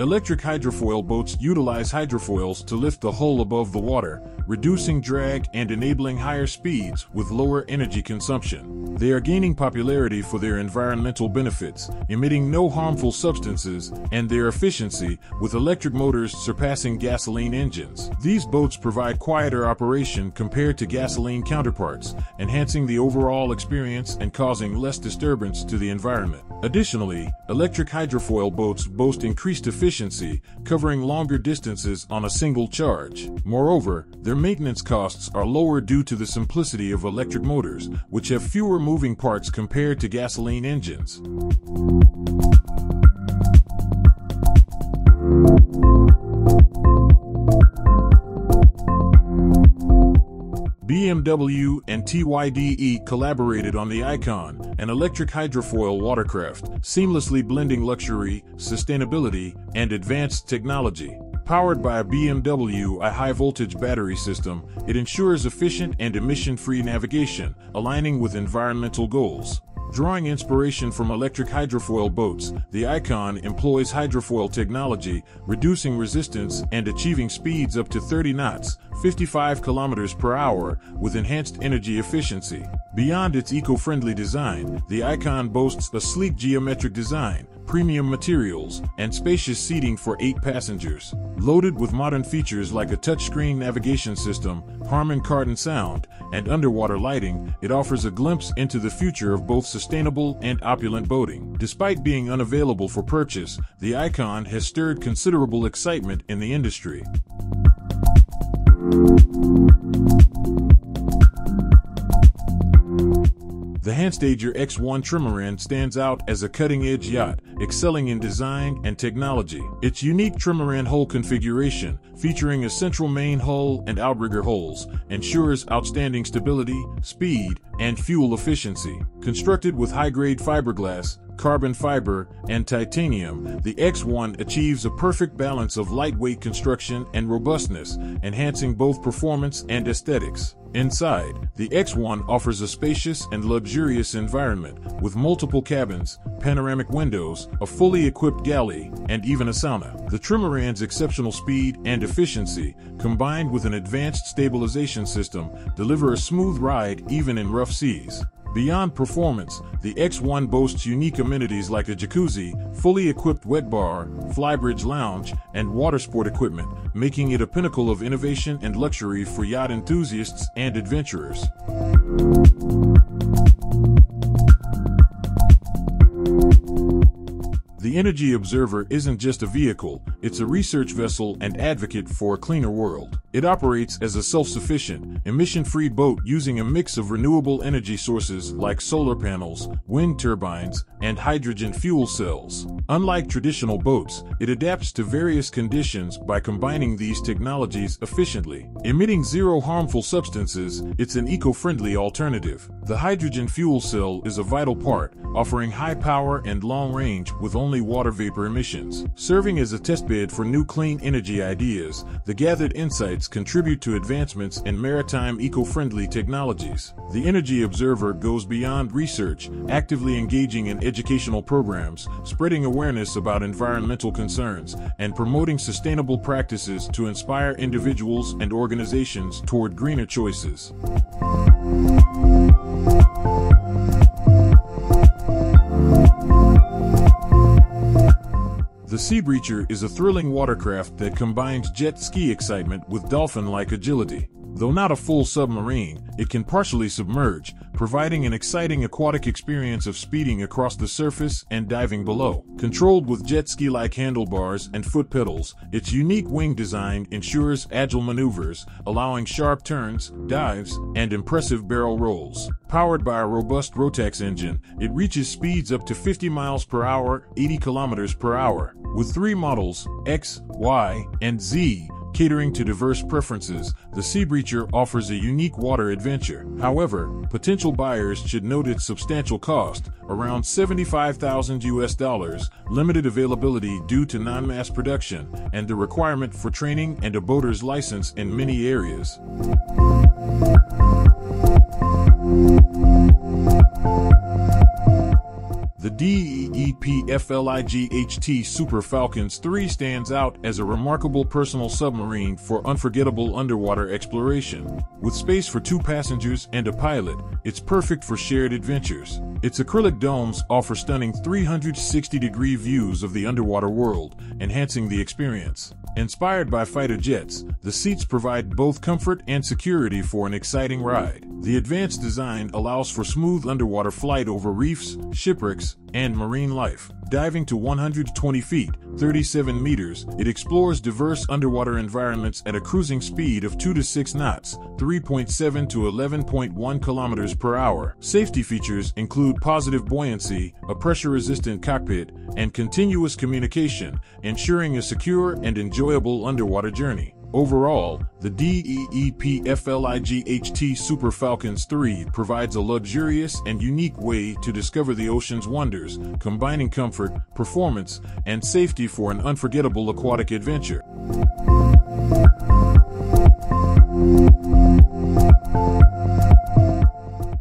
Electric hydrofoil boats utilize hydrofoils to lift the hull above the water, reducing drag and enabling higher speeds with lower energy consumption. They are gaining popularity for their environmental benefits, emitting no harmful substances, and their efficiency, with electric motors surpassing gasoline engines. These boats provide quieter operation compared to gasoline counterparts, enhancing the overall experience and causing less disturbance to the environment. Additionally, electric hydrofoil boats boast increased efficiency, covering longer distances on a single charge. Moreover, their maintenance costs are lower due to the simplicity of electric motors, which have fewer moving parts compared to gasoline engines. BMW and TYDE collaborated on the Icon, an electric hydrofoil watercraft, seamlessly blending luxury, sustainability, and advanced technology. Powered by a BMW high-voltage battery system, it ensures efficient and emission-free navigation, aligning with environmental goals. Drawing inspiration from electric hydrofoil boats, the Icon employs hydrofoil technology, reducing resistance and achieving speeds up to 30 knots, 55 km per hour, with enhanced energy efficiency. Beyond its eco-friendly design, the Icon boasts a sleek geometric design, premium materials, and spacious seating for 8 passengers. Loaded with modern features like a touchscreen navigation system, Harman Kardon sound, and underwater lighting, it offers a glimpse into the future of both sustainable and opulent boating. Despite being unavailable for purchase, the Icon has stirred considerable excitement in the industry. The Handstager X1 Trimaran stands out as a cutting-edge yacht, excelling in design and technology. Its unique Trimaran hull configuration, featuring a central main hull and outrigger hulls, ensures outstanding stability, speed, and fuel efficiency. Constructed with high-grade fiberglass, carbon fiber, and titanium, the X1 achieves a perfect balance of lightweight construction and robustness, enhancing both performance and aesthetics. Inside, the X1 offers a spacious and luxurious environment, with multiple cabins, panoramic windows, a fully equipped galley, and even a sauna. The Trimaran's exceptional speed and efficiency, combined with an advanced stabilization system, deliver a smooth ride even in rough seas. Beyond performance, the X1 boasts unique amenities like a jacuzzi, fully equipped wet bar, flybridge lounge, and watersport equipment, making it a pinnacle of innovation and luxury for yacht enthusiasts and adventurers. The Energy Observer isn't just a vehicle, it's a research vessel and advocate for a cleaner world. It operates as a self-sufficient, emission-free boat using a mix of renewable energy sources like solar panels, wind turbines, and hydrogen fuel cells. Unlike traditional boats, it adapts to various conditions by combining these technologies efficiently. Emitting zero harmful substances, it's an eco-friendly alternative. The hydrogen fuel cell is a vital part, offering high power and long range with only water vapor emissions. Serving as a testbed for new clean energy ideas, the gathered insights contribute to advancements in maritime eco-friendly technologies. The Energy Observer goes beyond research, actively engaging in educational programs, spreading awareness about environmental concerns, and promoting sustainable practices to inspire individuals and organizations toward greener choices. The Seabreacher is a thrilling watercraft that combines jet ski excitement with dolphin-like agility. Though not a full submarine, it can partially submerge, providing an exciting aquatic experience of speeding across the surface and diving below. Controlled with jet ski-like handlebars and foot pedals, its unique wing design ensures agile maneuvers, allowing sharp turns, dives, and impressive barrel rolls. Powered by a robust Rotax engine, it reaches speeds up to 50 miles per hour, 80 kilometers per hour. With 3 models, X, Y, and Z, catering to diverse preferences, the Seabreacher offers a unique water adventure. However, potential buyers should note its substantial cost, around $75,000, limited availability due to non-mass production, and the requirement for training and a boater's license in many areas. The The DEEPFLIGHT Super Falcons 3 stands out as a remarkable personal submarine for unforgettable underwater exploration. With space for 2 passengers and a pilot, it's perfect for shared adventures. Its acrylic domes offer stunning 360-degree views of the underwater world, enhancing the experience. Inspired by fighter jets, the seats provide both comfort and security for an exciting ride. The advanced design allows for smooth underwater flight over reefs, shipwrecks, and marine life. Diving to 120 feet, 37 meters, it explores diverse underwater environments at a cruising speed of 2 to 6 knots, 3.7 to 11.1 kilometers per hour. Safety features include positive buoyancy, a pressure-resistant cockpit, and continuous communication, ensuring a secure and enjoyable underwater journey. Overall, the DEEPFLIGHT Super Falcons 3 provides a luxurious and unique way to discover the ocean's wonders, combining comfort, performance, and safety for an unforgettable aquatic adventure.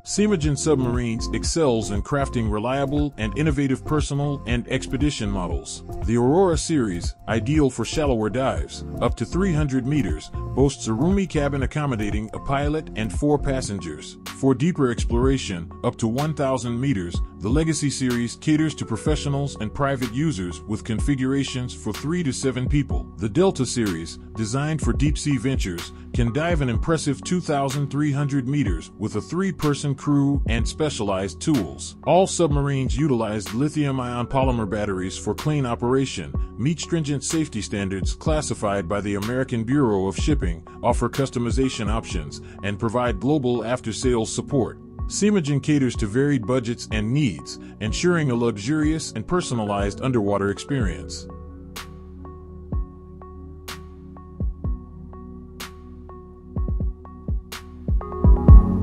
Seamagine Submarines excels in crafting reliable and innovative personal and expedition models. The Aurora series, ideal for shallower dives, up to 300 meters, boasts a roomy cabin accommodating a pilot and 4 passengers. For deeper exploration, up to 1,000 meters, the Legacy series caters to professionals and private users with configurations for 3 to 7 people. The Delta series, designed for deep-sea ventures, can dive an impressive 2,300 meters with a 3-person crew and specialized tools. All submarines utilized lithium-ion polymer batteries for clean operation, meet stringent safety standards classified by the American Bureau of Shipping, offer customization options, and provide global after-sales support. Seamagine caters to varied budgets and needs, ensuring a luxurious and personalized underwater experience.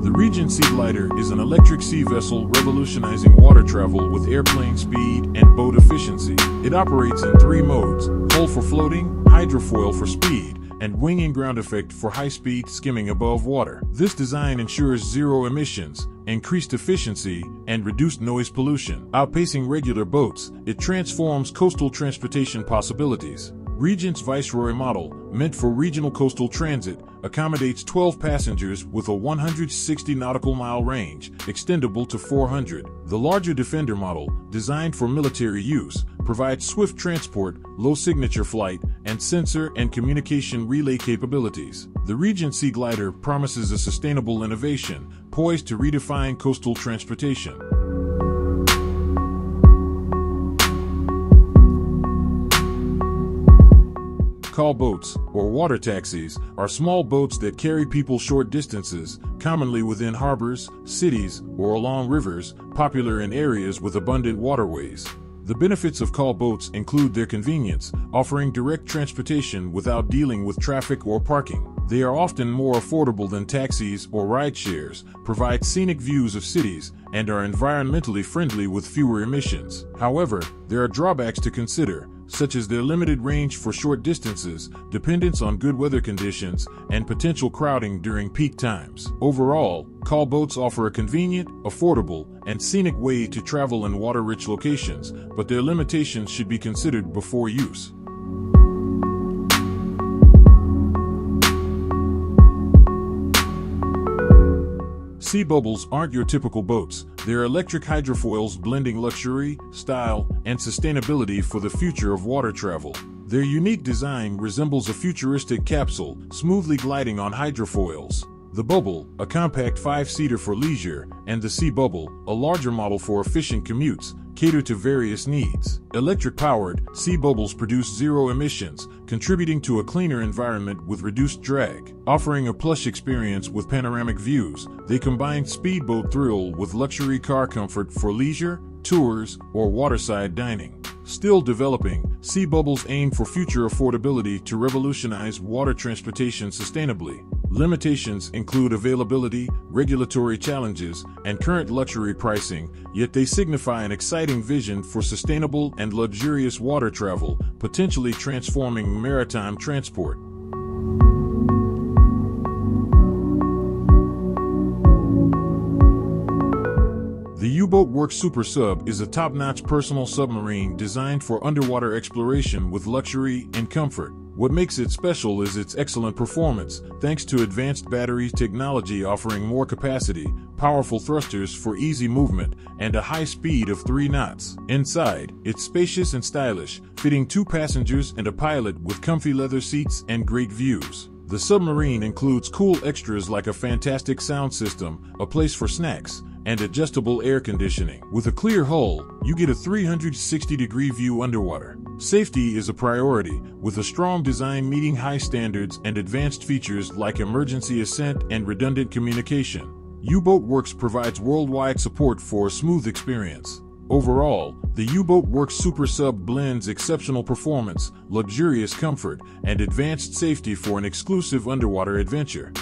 The Regent Seaglider is an electric sea vessel revolutionizing water travel with airplane speed and boat efficiency. It operates in 3 modes: hull for floating, hydrofoil for speed, and wing and ground effect for high-speed skimming above water. This design ensures zero emissions, increased efficiency, and reduced noise pollution. Outpacing regular boats, it transforms coastal transportation possibilities. Regent's Viceroy model, meant for regional coastal transit, accommodates 12 passengers with a 160 nautical mile range, extendable to 400. The larger Defender model, designed for military use, provides swift transport, low signature flight, and sensor and communication relay capabilities. The Regent Seaglider promises a sustainable innovation, poised to redefine coastal transportation. Call boats, or water taxis, are small boats that carry people short distances, commonly within harbors, cities, or along rivers, popular in areas with abundant waterways. The benefits of call boats include their convenience, offering direct transportation without dealing with traffic or parking. They are often more affordable than taxis or rideshares, provide scenic views of cities, and are environmentally friendly with fewer emissions. However, there are drawbacks to consider, such as their limited range for short distances, dependence on good weather conditions, and potential crowding during peak times. Overall, call boats offer a convenient, affordable, and scenic way to travel in water-rich locations, but their limitations should be considered before use. Sea Bubbles aren't your typical boats. They're electric hydrofoils blending luxury, style, and sustainability for the future of water travel. Their unique design resembles a futuristic capsule, smoothly gliding on hydrofoils. The Bubble, a compact 5-seater for leisure, and the Sea Bubble, a larger model for efficient commutes, cater to various needs. Electric-powered, Sea Bubbles produce zero emissions, contributing to a cleaner environment with reduced drag. Offering a plush experience with panoramic views, they combine speedboat thrill with luxury car comfort for leisure, tours, or waterside dining. Still developing, Sea Bubbles aim for future affordability to revolutionize water transportation sustainably. Limitations include availability, regulatory challenges, and current luxury pricing, yet they signify an exciting vision for sustainable and luxurious water travel, potentially transforming maritime transport. The U-Boat Worx Worx Super Sub is a top-notch personal submarine designed for underwater exploration with luxury and comfort. What makes it special is its excellent performance, thanks to advanced battery technology offering more capacity, powerful thrusters for easy movement, and a high speed of 3 knots. Inside, it's spacious and stylish, fitting 2 passengers and a pilot with comfy leather seats and great views. The submarine includes cool extras like a fantastic sound system, a place for snacks, and adjustable air conditioning. With a clear hull, you get a 360-degree view underwater. Safety is a priority, with a strong design meeting high standards and advanced features like emergency ascent and redundant communication. U-Boat Worx provides worldwide support for a smooth experience. Overall, the U-Boat Worx Super Sub blends exceptional performance, luxurious comfort, and advanced safety for an exclusive underwater adventure.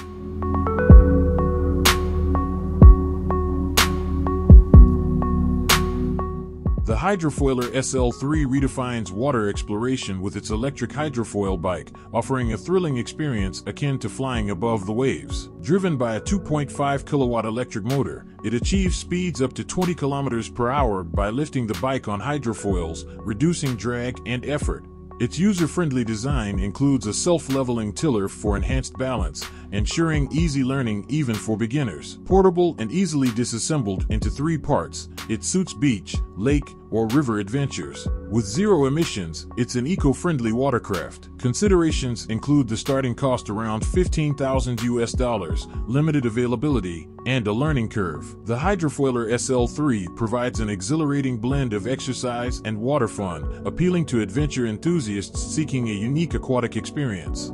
The Hydrofoiler SL3 redefines water exploration with its electric hydrofoil bike, offering a thrilling experience akin to flying above the waves. Driven by a 2.5-kilowatt electric motor, it achieves speeds up to 20 km per hour by lifting the bike on hydrofoils, reducing drag and effort. Its user-friendly design includes a self-leveling tiller for enhanced balance, ensuring easy learning even for beginners. Portable and easily disassembled into 3 parts, it suits beach, lake, or river adventures. With 0 emissions, it's an eco-friendly watercraft. Considerations include the starting cost around $15,000, limited availability, and a learning curve. The Hydrofoiler SL3 provides an exhilarating blend of exercise and water fun, appealing to adventure enthusiasts seeking a unique aquatic experience.